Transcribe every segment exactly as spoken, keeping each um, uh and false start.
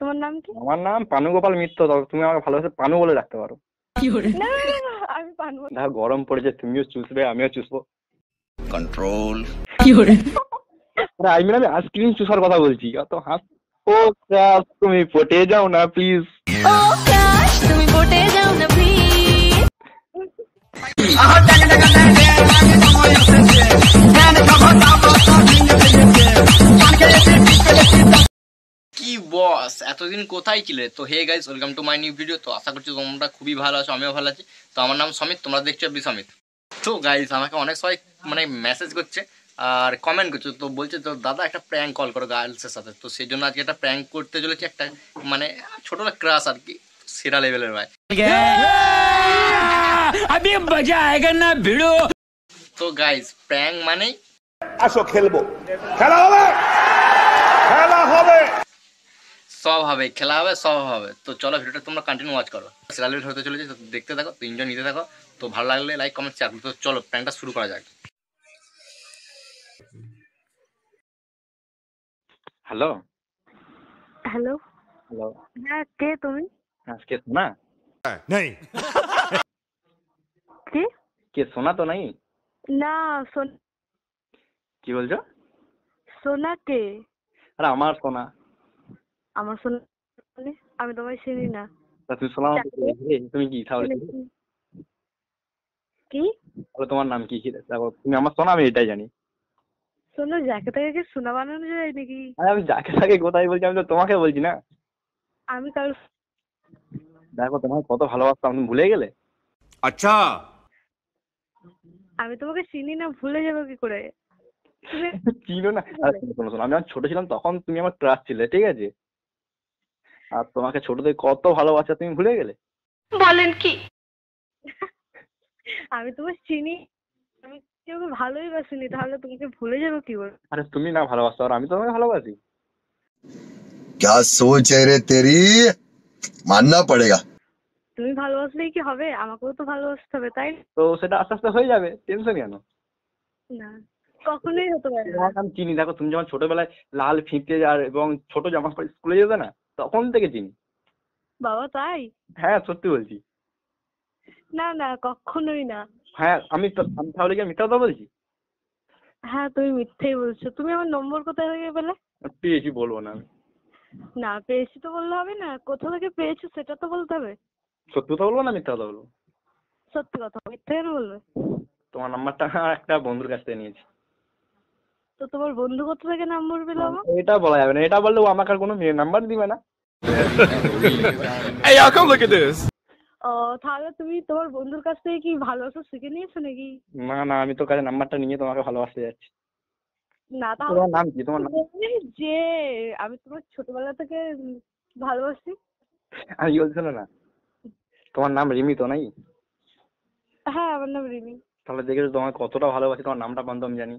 তোমার নাম কি? আমার নাম পানুগোপাল মিত্র, তুমি আমাকে ভালোবাসে পানু বলে রাখতে পারো। না আমি পানু না, গরম পড়েছে তুমিও চুষবে আমিও চুষবো। কন্ট্রোল কি করে? আরে আমি না আইসক্রিম চুষার কথা বলছি। অত হাস ও ক্যাশ তুমি পটে যাও না প্লিজ, ও ক্যাশ তুমি পটে যাও না প্লিজ। আহা টাকা টাকা টাকা কি বস, এতদিন কোথায় ছিলে? তো hey guys, welcome to my new video. তো আশা করছি তোমরা খুবই ভালো আছো, আমিও ভালো আছি। তো আমার নাম সমিত, তোমরা দেখছো বি সমিত। তো গাইস, আমাকে অনেক সবাই মানে মেসেজ করছে আর কমেন্ট করছে, তো বলছে তো দাদা একটা প্র্যাঙ্ক কল করো গার্লসের সাথে। তো সেই জন্য আজকে একটা প্র্যাঙ্ক করতে চলেছি, একটা মানে ছোট ক্রাশ আর কি, সেরা লেভেলের ভাই। তো গাইস প্র্যাঙ্ক মানেই আসো খেলবো, খেলা হবে খেলা হবে সব হবে, খেলা হবে সব হবে। তো চলো ভিডিওটা তোমরা কন্টিনিউ ওয়াচ করো, সেরা লেভেল হতে চলেছে, দেখতে থাকো, তো এনজয় নিতে থাকো। তো ভালো লাগলে লাইক কমেন্ট শেয়ার করো। তো চলো প্র্যাঙ্কটা শুরু করা যাক। হ্যালো হ্যালো হ্যালো, হ্যাঁ কে তুমি? আজকে সোনা নাই কি কে? সোনা তো নাই না, সোনা কি বলছো? সোনা কে? আরে আমার সোনা, আমার সোনা আমি তোমায় চিনি না। তুমি সোনা তুমি কি তাহলে কি বলো, তোমার নাম কি? কি তুমি আমার সোনা, আমি এটাই জানি। সোনা যাকে তাকে কি সোনা বানানো যায় নাকি? আরে আমি যাকে তাকে কোথায় বলছি, আমি তো তোমাকে বলছি না। আমি কাল দেখো তোমার কত ভালোবাসতাম, তুমি ভুলে গেলে? আচ্ছা আমি তোমাকে চিনি না, ভুলে যাবো কি করে? চিনো না? আমি যখন ছোট ছিলাম তখন তুমি আমার ক্রাশ ছিলে, ঠিক আছে? আর তোমাকে ছোট থেকে কত ভালোবাসা, তুমি ভুলে গেলে? বলেন কি? আমি তোমাকে চিনি, আমি তোমাকে ভালোবাসিনি, তাহলে তোমাকে ভুলে যাবো কি করে? আরে তুমি না ভালোবাসো আর আমি তোমাকে ভালোবাসি। क्या सोच है रे तेरी, মাননা পড়েগা। তুমি ভালোবাসলে কি হবে, আমাকেও তো ভালোবাসতে হবে তাই তো? সেটা আস্তে আস্তে হয়ে যাবে, টেনশন কেন? না কখনোই হতে পারে না। আমি চিনি, দেখো তুমি যখন ছোটবেলায় লাল ফিতে আর এবং ছোট জামা পরে স্কুলে যেতে না, তখন থেকে চিনি। বাবা তাই? হ্যাঁ সত্যি বলছি। না না কখনোই না। হ্যাঁ আমি তো, আমি তাহলে কি মিথ্যা কথা বলছি? হ্যাঁ তুমি মিথ্যাই বলছো। তুমি আমার নম্বর কোথায় থেকে পেলে? পেয়েছি বলবো না। না পেয়েছি তো বললে হবে না, কোথা থেকে পেয়েছো সেটা তো বলতে হবে। সত্যি কথা বলবো না মিথ্যা কথা বলবো? সত্যি কথা। মিথ্যা কেন বলবে? তোমার নাম্বারটা একটা বন্ধুর কাছ থেকে নিয়েছি। তো তোমার বন্ধু কত থেকে নাম্বার পেলো? আমার এটা বলা যাবে না, এটা বললে ও আমাকে কোনো নাম্বার দিবে না। এই আকাম লুক এট দিস। ও তাহলে তুমি তোমার বন্ধুর কাছ থেকে কি ভালোবাসা শিখে নিয়েছো নাকি? না না আমি তো কাছে নাম্বারটা নিয়ে তোমাকে ভালোবাসতে যাচ্ছি না। তাহলে তোমার নাম কি? তোমার নাম যে আমি তোমার ছোটবেলা থেকে ভালোবাসি। আমি বলছো না, তোমার নাম রিমি তো নাই? হ্যাঁ আমার নাম রিমি। তাহলে দেখেছো তোমাকে কতটা ভালোবাসি, তোমার নামটা বন্ধ আমি জানি।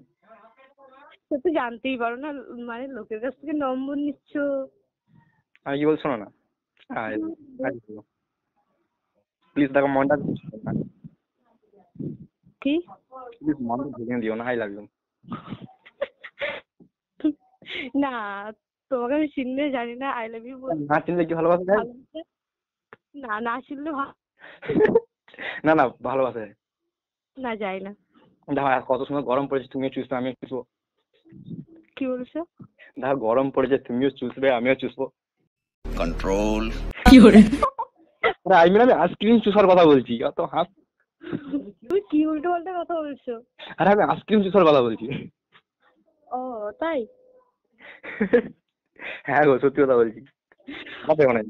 তুমি জানতেই পারো না, মানে লোকের কাছ থেকে নম্বর নিচ্ছ। আমি কি বলছো না? প্লিজ দেখো মনটা কি, প্লিজ মনটা ভেঙে দিও না। High love you. না তোমাকে আমি চিনলে জানি না আই লাভ ইউ। না চিনলে কি ভালোবাসা যায়? না না চিনলে না না ভালোবাসা যায় না, যায় না। কত সুন্দর গরম পড়েছে, তুমি চুষবে আমি চুষবো। কি বলছো? দা গরম পড়েছে, তুমিও চুষবে আমিও চুষবো। কন্ট্রোল কি করে? আরে আমি না আইসক্রিম চুষার কথা বলছি। অত হাস তুই কি উল্টো পাল্টা কথা বলছো? আরে আমি আইসক্রিম চুষার কথা বলছি। ও তাই? হ্যাঁ গো সত্যি কথা বলছি। কথা বলে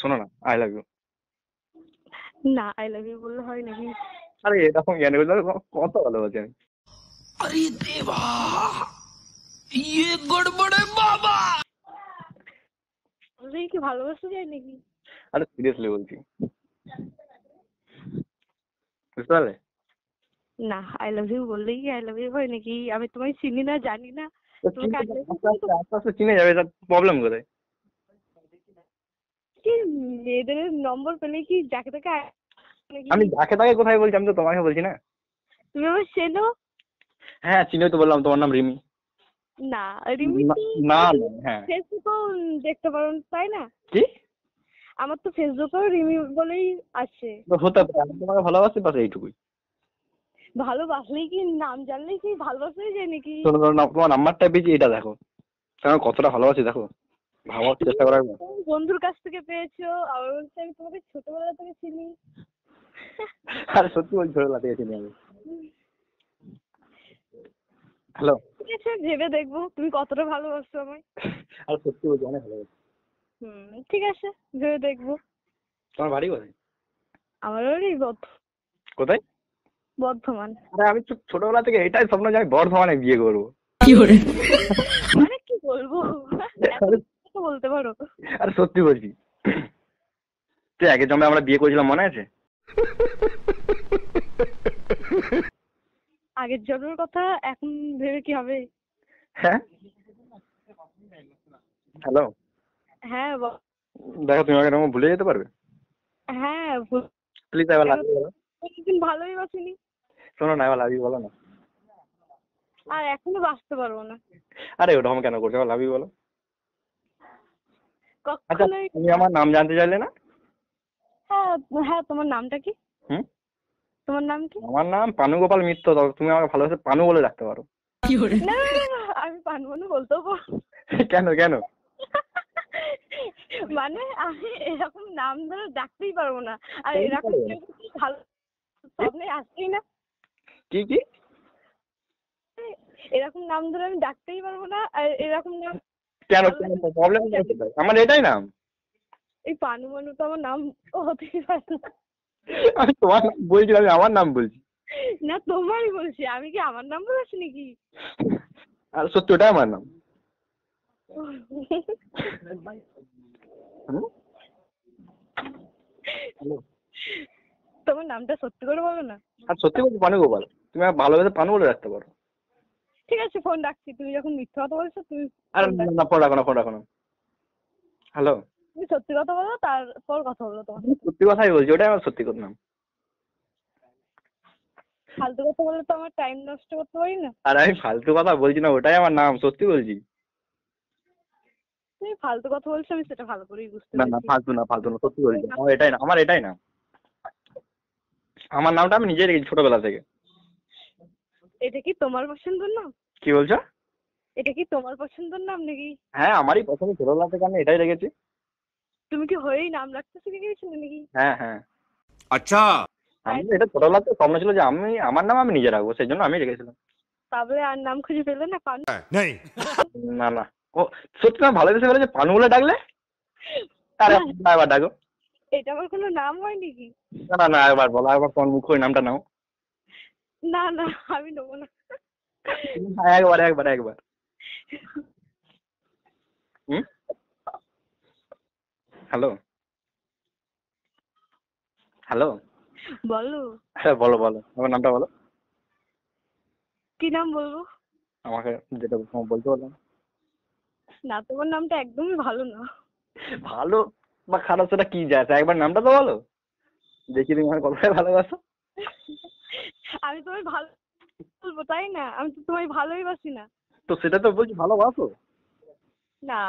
শোনো না, আই লাভ ইউ। না আই লাভ ইউ বললে হয় নাকি? আরে এরকম জ্ঞান কত ভালোবাসি আমি। আরে দেবা ইয়ে গড়বড়ে বাবা, তুমি কি ভালোবাসতে যায় নাকি? আরে সিরিয়াসলি বলছি। বুঝলে না আই লাভ ইউ বললে কি আই লাভ ইউ হয় নাকি? আমি তোমায় চিনি না, জানি না। তুমি আস্তে আস্তে চিনে যাবে, প্রবলেম কোথায়? কি মেয়েদের নম্বর পেলে কি যাকে তাকে? আমি যাকে তাকে কোথায় বলছি, আমি তো তোমাকে বলছি না। তুমি আমার চেনো? হ্যাঁ চিনো তো, বললাম তোমার নাম রিমি। না রিমিটি না না হ্যাঁ ফেসবুকও দেখতে পারুন তাই না কি আমার তো ফেসবুকেও রিমি বলেই আসে হতে পারে আমি তোমাকে ভালোবাসি পাশে এইটুকুই ভালোবাসলেই কি নাম জানলেই কি ভালোবাসাই যায় নাকি শোনো না তোমার নাম্বারটা পেয়েছি এটা দেখো তোমার কতটা ভালোবাসি দেখো ভাবার চেষ্টা করা বন্ধুর কাছ থেকে পেয়েছো আর বলছে আমি তোমাকে ছোটবেলা থেকে চিনি আরে সত্যি বলছি ছোটবেলা থেকে চিনি আমি হ্যালো ঠিক আছে ভেবে দেখবো তুমি কতটা ভালোবাসো আমায় আর সত্যি বলছি অনেক ভালোবাসি হুম ঠিক আছে ভেবে দেখবো তোমার বাড়ি কোথায় আমার বাড়ি বর্ধমান কোথায় বর্ধমান আরে আমি ছোটবেলা থেকে এটাই স্বপ্ন যে আমি বর্ধমানে বিয়ে করবো কি করে মানে কি বলবো বলতে পারো আরে সত্যি বলছি তুই আগে জমে আমরা বিয়ে করেছিলাম মনে আছে আগের জন্মের কথা এখন ভেবে কি হবে হ্যাঁ হ্যালো হ্যাঁ দেখো তুমি আমাকে নাম ভুলে যেতে পারবে হ্যাঁ প্লিজ আই লাভ ইউ একদিন ভালোই বাসিনি শোনো না আই লাভ ইউ বলো না আর এখনো বাসতে পারবো না আরে ওরকম কেন করছো আই লাভ ইউ বলো আচ্ছা তুমি আমার নাম জানতে চাইলে না হ্যাঁ হ্যাঁ তোমার নামটা কি হুম তোমার নাম কি আমার নাম পানুগোপাল মিত্র তুমি আমাকে ভালোবাসে পানু বলে রাখতে পারো কি করে না আমি পানু বলে বলতেও পারো কেন কেন মানে আমি এরকম নাম ধরে ডাকতেই পারবো না আর এরকম ভালো আপনি আসছেই না কি কি এরকম নাম ধরে আমি ডাকতেই পারবো না আর এরকম নাম কেন কেন প্রবলেম হচ্ছে আমার এটাই নাম এই পানু মানু তো আমার নাম হতেই পারে না আমি তোমার নাম বলছি আমি আমার নাম বলছি না তোমারই বলছি আমি কি আমার নাম বলছি নাকি আর সত্যি ওটা আমার নাম তোমার নামটা সত্যি করে বলো না আর সত্যি বলছি পানু গোপাল তুমি ভালোবেসে পানু বলে রাখতে পারো ঠিক আছে ফোন রাখছি তুমি যখন মিথ্যা কথা বলছো তুমি আর না ফোন রাখো না ফোন রাখো না হ্যালো তুমি সত্যি কথা বলো তারপর কথা বলো তোমার সত্যি কথাই বলছি ওটাই আমার সত্যি কথা নাম ফালতু কথা বললে তো আমার টাইম নষ্ট করতে পারি না আর আমি ফালতু কথা বলছি না ওটাই আমার নাম সত্যি বলছি তুমি ফালতু কথা বলছো আমি সেটা ভালো করেই বুঝতে পারছি না না ফালতু না ফালতু না সত্যি বলছি আমার এটাই না আমার এটাই না আমার নামটা আমি নিজেই রেখেছি ছোটবেলা থেকে এটা কি তোমার পছন্দের নাম কি বলছো এটা কি তোমার পছন্দের নাম নাকি হ্যাঁ আমারই পছন্দ ছোটবেলা থেকে আমি এটাই রেখেছি তুমি কি হয়েই নাম রাখতে শিখে গেছো নাকি হ্যাঁ হ্যাঁ আচ্ছা আমি এটা ছোটবেলা থেকে স্বপ্ন ছিল যে আমি আমার নাম আমি নিজে রাখবো সেই জন্য আমি রেখেছিলাম তাহলে আর নাম খুঁজে পেলে না পানু নেই না না ও সত্যি না ভালোবেসে বলে যে পানু বলে ডাকলে আরে আবার ডাকো এটা আমার কোনো নাম হয় নাকি না না একবার বলো একবার কোন মুখ ওই নামটা নাও না না আমি নেবো না একবার একবার একবার হুম হ্যালো হ্যালো বলো হ্যাঁ বলো বলো আমার নামটা বলো কি নাম বলবো আমাকে যেটা বলতে বলো না তোমার নামটা একদমই ভালো না ভালো বা খারাপ সেটা কি যায় একবার নামটা তো বলো দেখি তুমি আমার কতটা ভালোবাসো আমি তোমায় ভালো বলবো তাই না আমি তো তোমায় ভালোই বাসি না তো সেটা তো বলছি ভালোবাসো না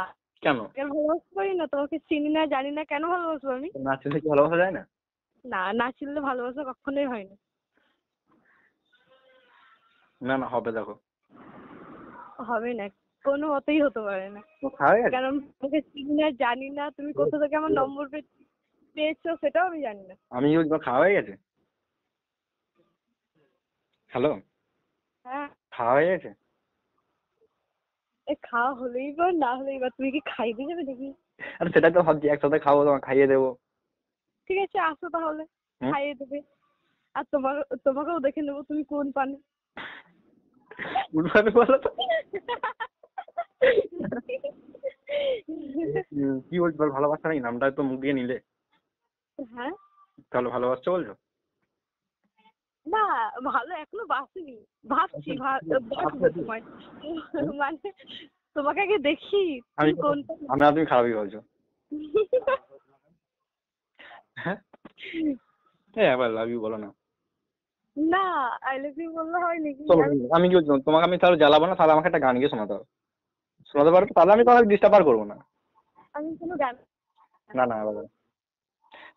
কেন ভালোবাসতে পারি না তোমাকে চিনি না জানি না কেন ভালোবাসবো আমি না চিনলে কি ভালোবাসা যায় না না না চিনলে ভালোবাসা কখনোই হয় না না না হবে দেখো হবে না কোনো মতেই হতে পারে না কারণ তোমাকে চিনি না জানি না তুমি কোথা থেকে আমার নম্বর পেয়েছো সেটাও আমি জানি না আমি খাওয়া হয়ে গেছে হ্যালো হ্যাঁ খাওয়া হয়ে গেছে এ খাওয়া হলেই বা না হলেই বা তুমি কি খাই দিয়ে যাবে দেখি আরে সেটা তো ভাবছি একসাথে খাবো তোমাকে খাইয়ে দেবো ঠিক আছে আসো তাহলে খাইয়ে দেবে আর তোমার তোমাকেও দেখে নেবো তুমি কোন পানি কোন পানি বলো তো কি বলছো ভালোবাসা নাকি নামটা তো মুখ দিয়ে নিলে হ্যাঁ তাহলে ভালোবাসছো বলছো না ভালো এখনো বাসিনি ভাবছি মানে তোমাকে আগে দেখি তুমি খারাপই বলছো বলো না না আই লাভ ইউ বললে হয় নাকি আমি কি বলছিলাম তোমাকে আমি তাহলে জ্বালাবো না তাহলে আমাকে একটা গান গিয়ে শোনাতে হবে শোনাতে পারবো, তাহলে আমি তোমাকে ডিস্টার্ব আর করবো না। আমি কোনো গান না না বাবা,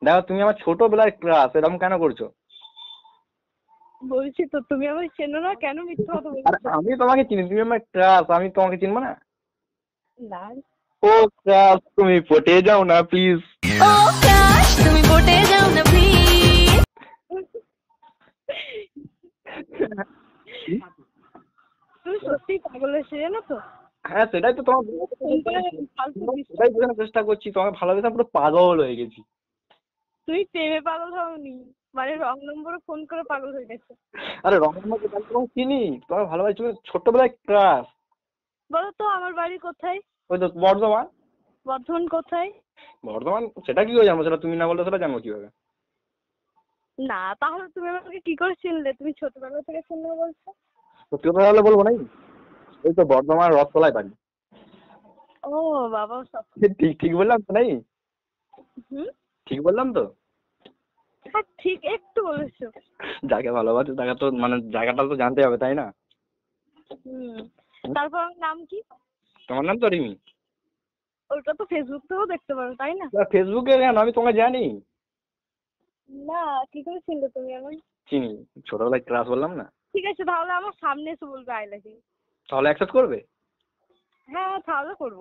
দেখো তুমি আমার ছোটবেলার ক্লাস, এরকম কেন করছো? বলছি তো তুমি আমাকে চেনো না, কেন মিথ্যা কথা বলছো? আরে আমি তোমাকে চিনি, তুমি আমার ক্লাস, আমি তোমাকে চিনব না? না ও ক্লাস তুমি পটে যাও না প্লিজ, ও ক্লাস তুমি পটে যাও না প্লিজ। তুমি সত্যি পাগল হয়েছে জানো তো? হ্যাঁ সেটাই তো তোমার, সেটাই বোঝানোর চেষ্টা করছি, তোমাকে ভালোবেসে পুরো পাগল হয়ে গেছি। তুই প্রেমে পাগল হওনি মানে রং নম্বরে ফোন করে পাগল হয়ে গেছে? আরে রং নম্বরে কাল তো চিনি, তোমার ভালোবাসি ছোটবেলায় ক্লাস। বলো তো আমার বাড়ি কোথায়? ওই তো বর্ধমান। বর্ধমান কোথায়? বর্ধমান সেটা কি করে জানবো? সেটা তুমি না বললে সেটা জানবো কিভাবে? না তাহলে তুমি আমাকে কি করে চিনলে? তুমি ছোটবেলা থেকে চিনলে বলছো? সত্যি কথা বলে বলবো নাই, এই তো বর্ধমান রথতলায় বাড়ি। ও বাবা সব ঠিক ঠিক বললাম তো? নাই হুম ঠিক বললাম তো? হ্যাঁ ঠিক একটু বলেছো। যাকে ভালোবাসো তাকে তো মানে জায়গাটা তো জানতে হবে তাই না? হুম। তারপর আমার নাম কি? তোমার নাম তো রিমি। ওটা তো ফেসবুক থেকেও দেখতে পারো তাই না? না ফেসবুকে কেন, আমি তোমাকে জানি না। কি করে চিনলে তুমি আমায়? চিনি, ছোটবেলায় ক্লাস বললাম না? ঠিক আছে তাহলে আমার সামনে এসে বলবে আই লাভ ইউ, তাহলে অ্যাকসেপ্ট করবে? হ্যাঁ তাহলে করব।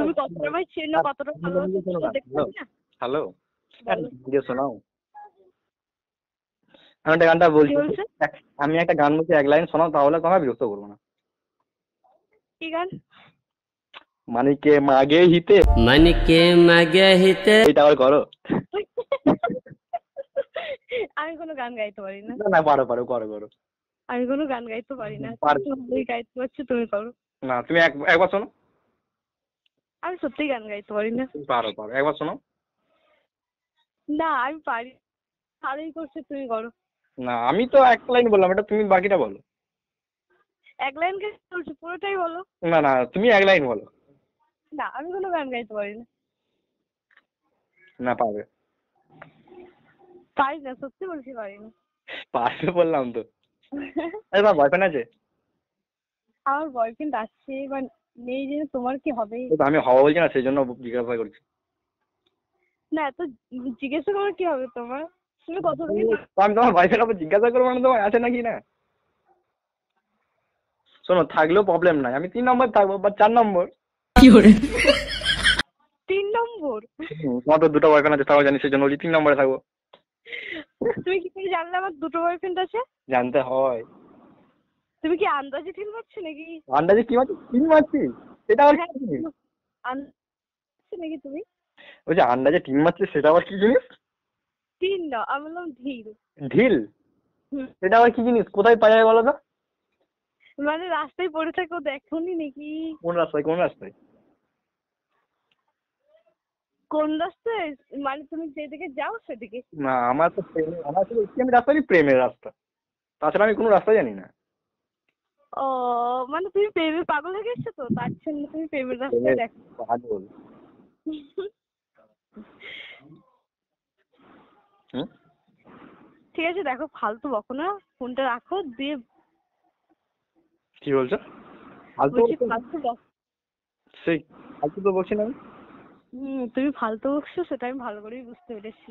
তুমি কতটা আমায় চেনো, কতটা ভালোবাসো দেখতে পাচ্ছ না? হ্যালো ভিডিও শোনাও, আমি একটা গানটা বলছি, আমি একটা গান বলছি এক লাইন শোনাও, তাহলে তোমায় বিরক্ত করবো না। কি গান? মানিকে মাগে হিতে, মানিকে মাগে হিতে, এটা আবার করো। আমি কোনো গান গাইতে পারি না। না পারো পারো, করো করো। আমি কোনো গান গাইতে পারি না। তুমি গাইতে পারছো, তুমি করো না। তুমি একবার শোনো। আমি সত্যি গান গাইতে পারি না। পারো পারো, একবার শোনো। না আমি পারি, আরই করছো, তুমি করো না। আমি তো এক লাইন বললাম, এটা তুমি বাকিটা বলো। এক লাইন কে বলছো? পুরোটাই বলো। না না তুমি এক লাইন বলো। না আমি কোনো গান গাইতে পারি না। না পারবে? পারি না, সত্যি বলছি পারি না। পারবে বললাম তো। আরে তোমার বয়ফ্রেন্ড আছে? আমার বয়ফ্রেন্ড আছে এবার নেই জেনে তোমার কি হবে? আমি হওয়া বলছি না, সেই জন্য জিজ্ঞাসা করছি। না তো জিজ্ঞাসা করে কি হবে তোমার? তুমি কত দিন? আমি তোমার বয়ফ্রেন্ড হবে জিজ্ঞাসা করবো না তোমার আছে নাকি না? শোনো থাকলেও প্রবলেম নাই, আমি তিন নম্বর থাকবো বা চার নম্বর। কি করে তিন নম্বর? তোমার তো দুটো বয়ফ্রেন্ড আছে তাও জানি, সেই জন্য তিন নম্বরে থাকবো। তুমি কি করে জানলে আমার দুটো বয়ফ্রেন্ড আছে? জানতে হয়। তুমি কি আন্দাজে ফিল করছো নাকি? আন্দাজে কি মানে ফিল মারছি? সেটা আর কি আন্দাজে নাকি তুমি? ওই যে আন্দাজে টিম মারছে সেটা আবার কি জিনিস? টিম না, আমি বললাম ঢিল। ঢিল সেটা আবার কি জিনিস? কোথায় পাওয়া যায় বলো তো? মানে রাস্তায় পড়ে থাকো দেখোনি নাকি? কোন রাস্তায়? কোন রাস্তায়? কোন রাস্তায় মানে তুমি যেদিকে যাও সেদিকে? না আমার তো আমার তো আমি রাস্তা নেই, প্রেমের রাস্তা, তাছাড়া আমি কোনো রাস্তা জানি না। ও মানে তুমি প্রেমে পাগল হয়ে গেছো তো, তার জন্য তুমি প্রেমের রাস্তায় দেখো পাগল। ঠিক আছে দেখো ফালতু বকো না, ফোনটা রাখো দিয়ে। কি বলছো? ফালতু ফালতু বকো? সেই ফালতু তো বকছি না আমি। হুম তুমি ফালতু বকছো, সেটা আমি ভালো করেই বুঝতে পেরেছি।